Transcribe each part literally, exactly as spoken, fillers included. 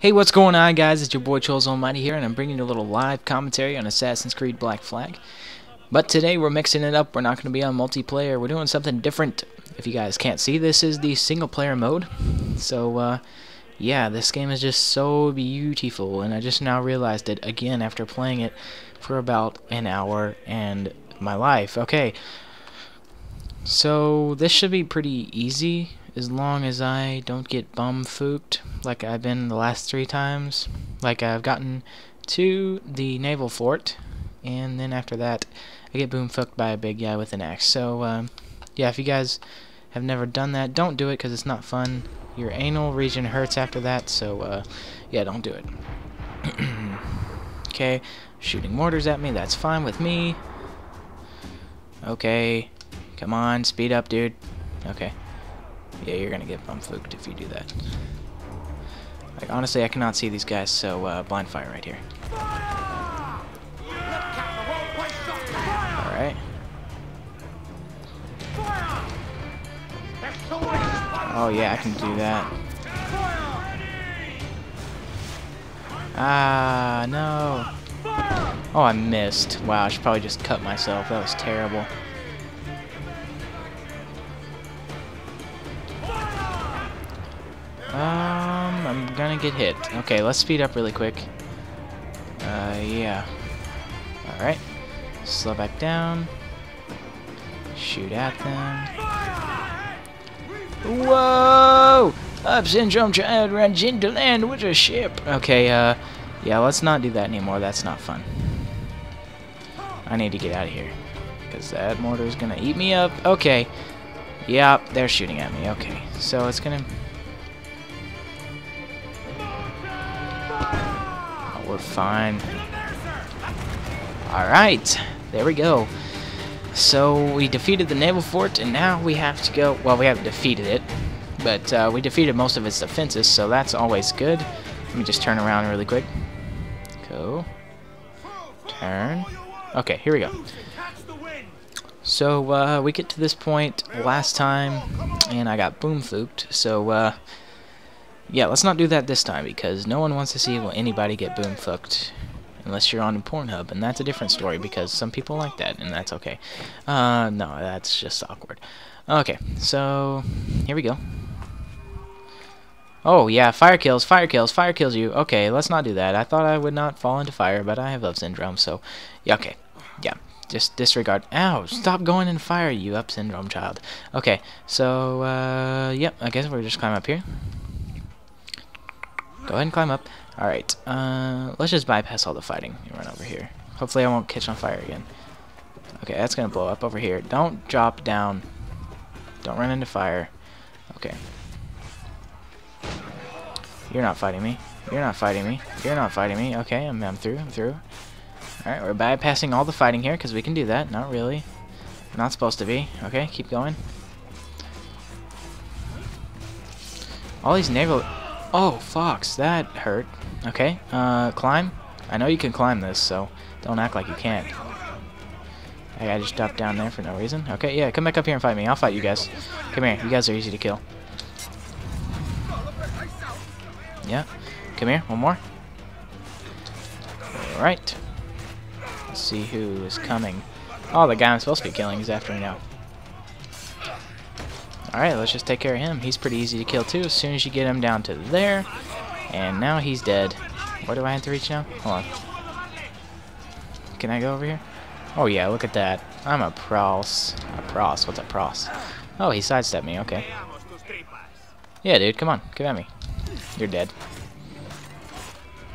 Hey, what's going on, guys? It's your boy Choles Almighty here, and I'm bringing you a little live commentary on Assassin's Creed Black Flag. But today we're mixing it up. We're not going to be on multiplayer. We're doing something different. If you guys can't see, this is the single player mode. So uh, yeah, this game is just so beautiful, and I just now realized it again after playing it for about an hour and my life. Okay, so this should be pretty easy. As long as I don't get bum-fooped like I've been the last three times. Like I've gotten to the naval fort, and then after that I get boom-fucked by a big guy with an axe. So um, yeah, if you guys have never done that, don't do it because it's not fun. Your anal region hurts after that, so uh, yeah, don't do it. Okay, shooting mortars at me, that's fine with me. Okay, come on, speed up, dude. Okay. Yeah, you're gonna get bum-fooked if you do that. Like, honestly, I cannot see these guys, so uh, blind fire right here. Alright. Oh yeah, I can do that. Ah, no. Oh, I missed. Wow, I should probably just cut myself. That was terrible. Um, I'm gonna get hit. Okay, let's speed up really quick. Uh, yeah. Alright. Slow back down. Shoot at them. Whoa! Up syndrome child runs into land with a ship. Okay, uh, yeah, let's not do that anymore. That's not fun. I need to get out of here, because that mortar is gonna eat me up. Okay. Yep, they're shooting at me. Okay, so it's gonna... We're fine. Alright, there we go. So we defeated the naval fort, and now we have to go... Well, we haven't defeated it, but uh, we defeated most of its defenses, so that's always good. Let me just turn around really quick. Go. Turn. Okay, here we go. So uh, we get to this point last time, and I got boom-fooped, so... Uh, Yeah, let's not do that this time, because no one wants to see anybody get boom-fucked unless you're on Pornhub, and that's a different story, because some people like that, and that's okay. Uh, no, that's just awkward. Okay, so here we go. Oh, yeah, fire kills, fire kills, fire kills you. Okay, let's not do that. I thought I would not fall into fire, but I have love syndrome, so... Yeah, okay, yeah, just disregard. Ow, stop going in fire, you up syndrome child. Okay, so, uh, yep, yeah, I guess we're just climbing up here. Go ahead and climb up. Alright, uh, let's just bypass all the fighting and run over here. Hopefully I won't catch on fire again. Okay, that's gonna blow up over here. Don't drop down. Don't run into fire. Okay. You're not fighting me. You're not fighting me. You're not fighting me. Okay, I'm, I'm through. I'm through. Alright, we're bypassing all the fighting here, because we can do that. Not really. Not supposed to be. Okay, keep going. All these naval... Oh, fox, that hurt. Okay, uh, climb. I know you can climb this, so don't act like you can't. Hey, I just dropped down there for no reason. Okay, yeah, come back up here and fight me. I'll fight you guys. Come here, you guys are easy to kill. Yeah, come here, one more. Alright. Let's see who is coming. Oh, the guy I'm supposed to be killing is after me now. Alright, let's just take care of him. He's pretty easy to kill too, as soon as you get him down to there. And now he's dead. Where do I have to reach now? Hold on. Can I go over here? Oh yeah, look at that. I'm a pros. A pros, what's a pros? Oh, he sidestepped me, okay. Yeah, dude, come on, come at me. You're dead.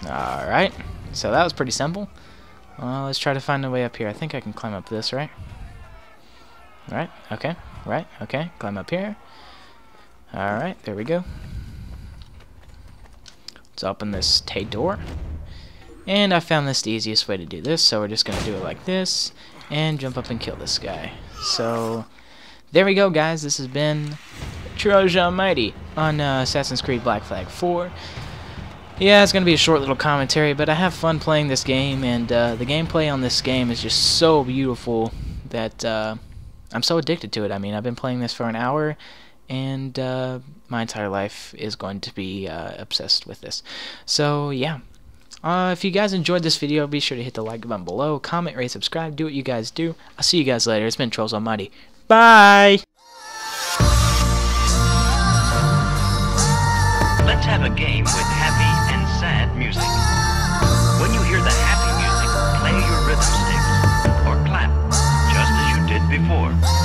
Alright, so that was pretty simple. Well, let's try to find a way up here. I think I can climb up this, right? Alright, okay. Right, okay, climb up here. Alright, there we go. Let's open this Tay door. And I found this the easiest way to do this, so we're just going to do it like this. And jump up and kill this guy. So, there we go, guys. This has been Trojan Mighty on uh, Assassin's Creed Black Flag four. Yeah, it's going to be a short little commentary, but I have fun playing this game. And uh, the gameplay on this game is just so beautiful that... Uh, I'm so addicted to it. I mean, I've been playing this for an hour, and uh, my entire life is going to be uh, obsessed with this. So yeah, uh, if you guys enjoyed this video, be sure to hit the like button below, comment, rate, subscribe, do what you guys do. I'll see you guys later. It's been Trolls Almighty. Bye! Let's have a game with happy and sad music. When you hear the happy music, play your rhythm sticks, or clap, just as you did before.